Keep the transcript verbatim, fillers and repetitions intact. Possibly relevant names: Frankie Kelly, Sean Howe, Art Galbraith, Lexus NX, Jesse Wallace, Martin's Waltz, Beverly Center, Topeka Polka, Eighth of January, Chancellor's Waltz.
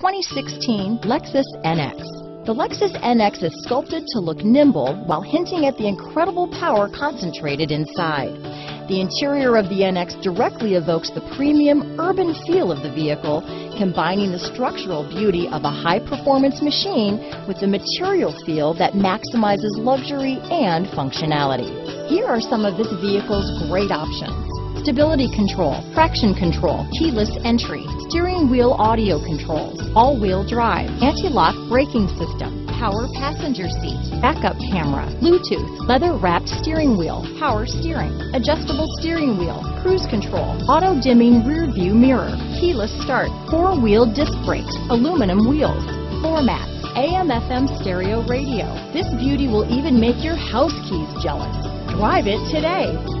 twenty sixteen Lexus N X. The Lexus N X is sculpted to look nimble while hinting at the incredible power concentrated inside. The interior of the N X directly evokes the premium urban feel of the vehicle, combining the structural beauty of a high-performance machine with the material feel that maximizes luxury and functionality. Here are some of this vehicle's great options: stability control, traction control, keyless entry, steering wheel audio controls, all-wheel drive, anti-lock braking system, power passenger seat, backup camera, Bluetooth, leather-wrapped steering wheel, power steering, adjustable steering wheel, cruise control, auto-dimming rear-view mirror, keyless start, four-wheel disc brakes, aluminum wheels, floor mats, A M F M stereo radio. This beauty will even make your house keys jealous. Drive it today.